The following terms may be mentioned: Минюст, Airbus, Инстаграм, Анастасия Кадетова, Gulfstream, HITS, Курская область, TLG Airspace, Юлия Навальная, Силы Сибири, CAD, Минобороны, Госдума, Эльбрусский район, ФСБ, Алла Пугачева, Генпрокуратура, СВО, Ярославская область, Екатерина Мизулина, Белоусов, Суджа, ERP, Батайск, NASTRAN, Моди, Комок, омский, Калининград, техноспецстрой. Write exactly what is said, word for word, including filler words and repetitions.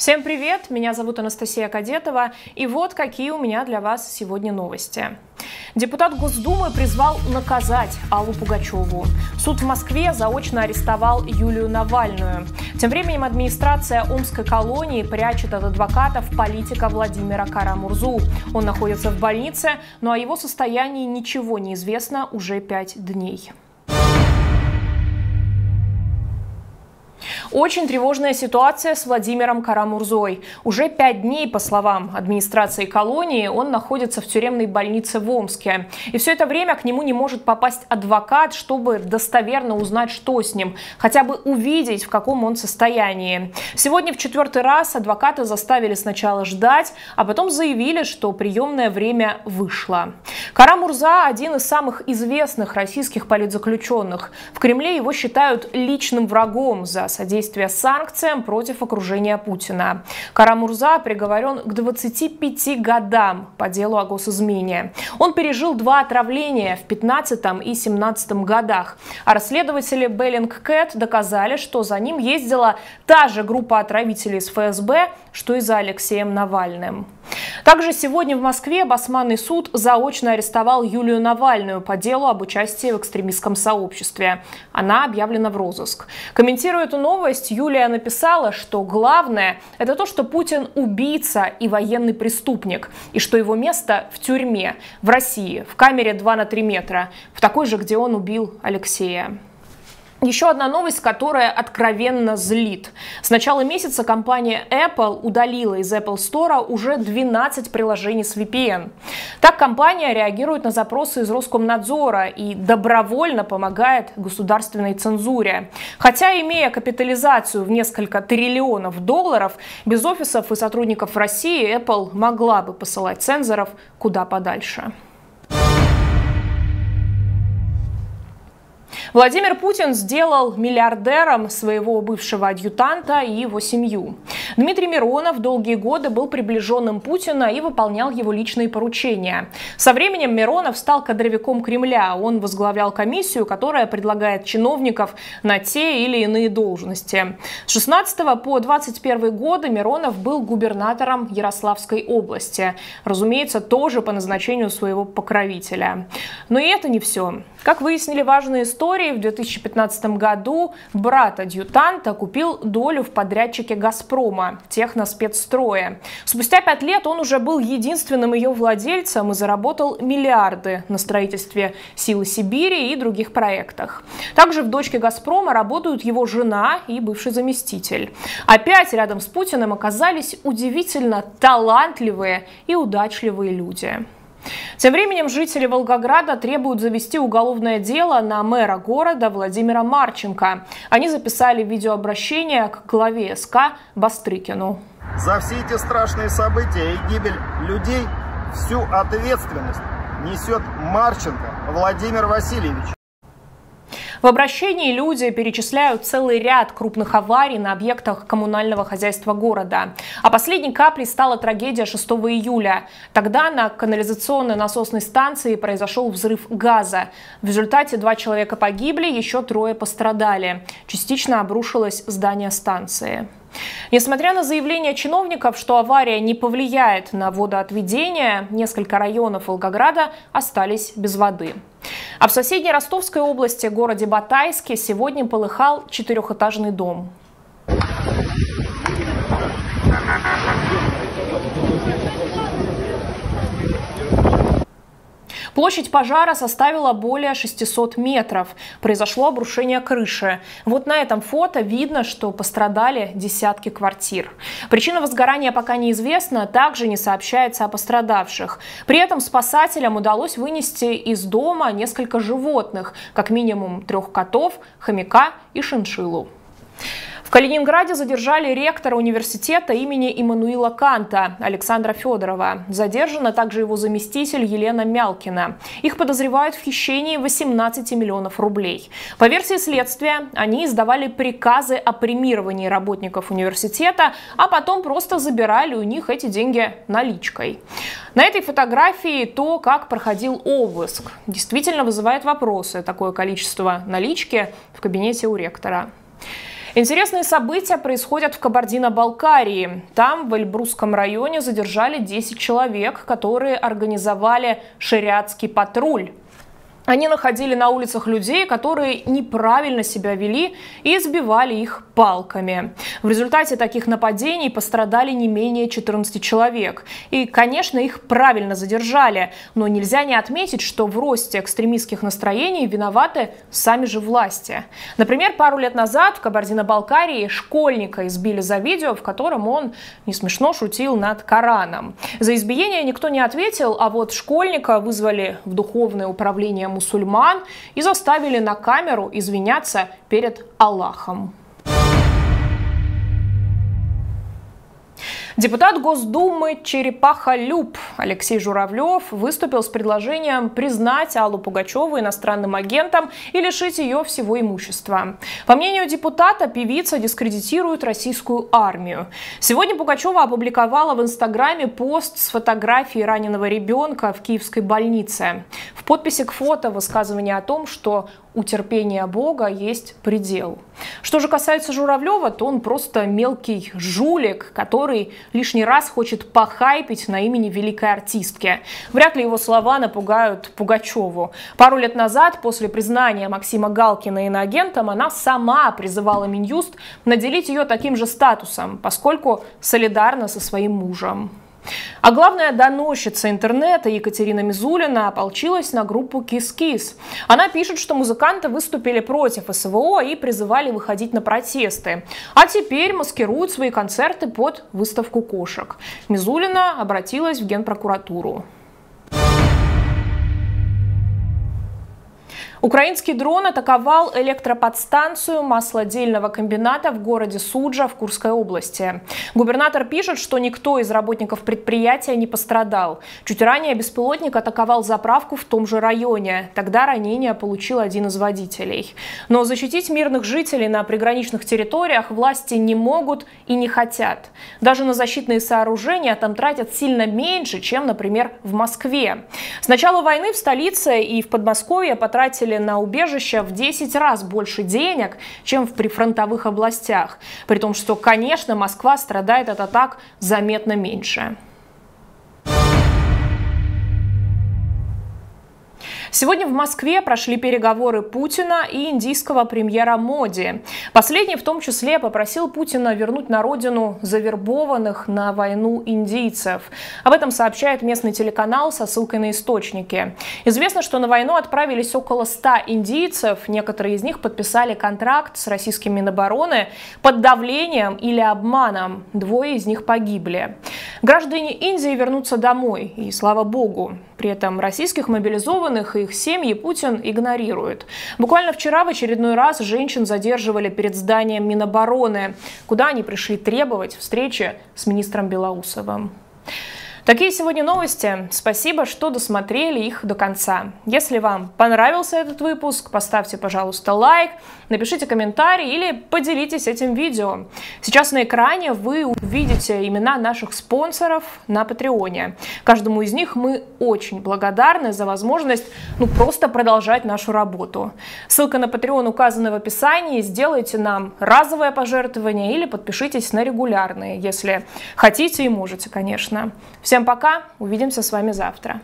Всем привет, меня зовут Анастасия Кадетова, и вот какие у меня для вас сегодня новости. Депутат Госдумы призвал наказать Аллу Пугачеву. Суд в Москве заочно арестовал Юлию Навальную. Тем временем администрация Омской колонии прячет от адвокатов политика Владимира Кара-Мурзу. Он находится в больнице, но о его состоянии ничего не известно уже пять дней. Очень тревожная ситуация с Владимиром Кара-Мурзой. Уже пять дней, по словам администрации колонии, он находится в тюремной больнице в Омске. И все это время к нему не может попасть адвокат, чтобы достоверно узнать, что с ним, хотя бы увидеть, в каком он состоянии. Сегодня в четвертый раз адвоката заставили сначала ждать, а потом заявили, что приемное время вышло. Кара-Мурза – один из самых известных российских политзаключенных. В Кремле его считают личным врагом за содействие санкциям против окружения Путина. Кара-Мурза приговорен к двадцати пяти годам по делу о госизмене. Он пережил два отравления в две тысячи пятнадцатом и две тысячи семнадцатом годах. А расследователи Bellingcat доказали, что за ним ездила та же группа отравителей из ФСБ, что и за Алексеем Навальным. Также сегодня в Москве Басманный суд заочно арестовал Юлию Навальную по делу об участии в экстремистском сообществе. Она объявлена в розыск. Комментируя эту новость, Юлия написала, что главное – это то, что Путин убийца и военный преступник, и что его место в тюрьме, в России, в камере два на три метра, в такой же, где он убил Алексея. Еще одна новость, которая откровенно злит. С начала месяца компания Apple удалила из Apple Store уже двенадцать приложений с ви пи эн. Так компания реагирует на запросы из Роскомнадзора и добровольно помогает государственной цензуре. Хотя, имея капитализацию в несколько триллионов долларов, без офисов и сотрудников в России Apple могла бы посылать цензоров куда подальше. Владимир Путин сделал миллиардером своего бывшего адъютанта и его семью. Дмитрий Миронов долгие годы был приближенным Путина и выполнял его личные поручения. Со временем Миронов стал кадровиком Кремля. Он возглавлял комиссию, которая предлагает чиновников на те или иные должности. С шестнадцатого по двадцать первый годы Миронов был губернатором Ярославской области. Разумеется, тоже по назначению своего покровителя. Но и это не все. Как выяснили важные истории, в две тысячи пятнадцатом году брат адъютанта купил долю в подрядчике «Газпрома» техноспецстроя. Спустя пять лет он уже был единственным ее владельцем и заработал миллиарды на строительстве «Силы Сибири» и других проектах. Также в дочке «Газпрома» работают его жена и бывший заместитель. Опять рядом с Путиным оказались удивительно талантливые и удачливые люди. Тем временем жители Волгограда требуют завести уголовное дело на мэра города Владимира Марченко. Они записали видеообращение к главе СК Бастрыкину. За все эти страшные события и гибель людей всю ответственность несет Марченко Владимир Васильевич. В обращении люди перечисляют целый ряд крупных аварий на объектах коммунального хозяйства города. А последней каплей стала трагедия шестого июля. Тогда на канализационной насосной станции произошел взрыв газа. В результате два человека погибли, еще трое пострадали. Частично обрушилось здание станции. Несмотря на заявление чиновников, что авария не повлияет на водоотведение, несколько районов Волгограда остались без воды. А в соседней Ростовской области, городе Батайске, сегодня полыхал четырехэтажный дом. Площадь пожара составила более шестисот метров. Произошло обрушение крыши. Вот на этом фото видно, что пострадали десятки квартир. Причина возгорания пока неизвестна, также не сообщается о пострадавших. При этом спасателям удалось вынести из дома несколько животных, как минимум трех котов, хомяка и шиншиллу. В Калининграде задержали ректора университета имени Иммануила Канта Александра Федорова. Задержана также его заместитель Елена Мялкина. Их подозревают в хищении восемнадцати миллионов рублей. По версии следствия, они издавали приказы о премировании работников университета, а потом просто забирали у них эти деньги наличкой. На этой фотографии то, как проходил обыск, действительно вызывает вопросы такое количество налички в кабинете у ректора. Интересные события происходят в Кабардино-Балкарии. Там, в Эльбрусском районе, задержали десять человек, которые организовали шариатский патруль. Они находили на улицах людей, которые неправильно себя вели, и избивали их палками. В результате таких нападений пострадали не менее четырнадцати человек. И, конечно, их правильно задержали. Но нельзя не отметить, что в росте экстремистских настроений виноваты сами же власти. Например, пару лет назад в Кабардино-Балкарии школьника избили за видео, в котором он не смешно шутил над Кораном. За избиение никто не ответил, а вот школьника вызвали в духовное управление мусульман. мусульман и заставили на камеру извиняться перед Аллахом. Депутат Госдумы Черепахалюб Алексей Журавлев выступил с предложением признать Аллу Пугачеву иностранным агентом и лишить ее всего имущества. По мнению депутата, певица дискредитирует российскую армию. Сегодня Пугачева опубликовала в Инстаграме пост с фотографией раненого ребенка в киевской больнице. В подписи к фото высказывание о том, что у терпения Бога есть предел. Что же касается Журавлева, то он просто мелкий жулик, который лишний раз хочет похайпить на имени великой артистки. Вряд ли его слова напугают Пугачеву. Пару лет назад, после признания Максима Галкина иноагентом, она сама призывала Минюст наделить ее таким же статусом, поскольку солидарна со своим мужем. А главная доносчица интернета Екатерина Мизулина ополчилась на группу «Кис-Кис». Она пишет, что музыканты выступили против СВО и призывали выходить на протесты. А теперь маскируют свои концерты под выставку кошек. Мизулина обратилась в Генпрокуратуру. Украинский дрон атаковал электроподстанцию маслодельного комбината в городе Суджа в Курской области. Губернатор пишет, что никто из работников предприятия не пострадал. Чуть ранее беспилотник атаковал заправку в том же районе. Тогда ранение получил один из водителей. Но защитить мирных жителей на приграничных территориях власти не могут и не хотят. Даже на защитные сооружения там тратят сильно меньше, чем, например, в Москве. С начала войны в столице и в Подмосковье потратили на убежище в десять раз больше денег, чем в прифронтовых областях, при том, что, конечно, Москва страдает от атак заметно меньше. Сегодня в Москве прошли переговоры Путина и индийского премьера Моди. Последний в том числе попросил Путина вернуть на родину завербованных на войну индийцев. Об этом сообщает местный телеканал со ссылкой на источники. Известно, что на войну отправились около ста индийцев. Некоторые из них подписали контракт с российским Минобороны под давлением или обманом. Двое из них погибли. Граждане Индии вернутся домой, и слава богу. При этом российских мобилизованных и их семьи Путин игнорирует. Буквально вчера в очередной раз женщин задерживали перед зданием Минобороны, куда они пришли требовать встречи с министром Белоусовым. Такие сегодня новости. Спасибо, что досмотрели их до конца. Если вам понравился этот выпуск, поставьте, пожалуйста, лайк, напишите комментарий или поделитесь этим видео. Сейчас на экране вы увидите имена наших спонсоров на Patreon. Каждому из них мы очень благодарны за возможность ну, просто продолжать нашу работу. Ссылка на Patreon указана в описании. Сделайте нам разовое пожертвование или подпишитесь на регулярные, если хотите и можете, конечно. Всем пока, увидимся с вами завтра.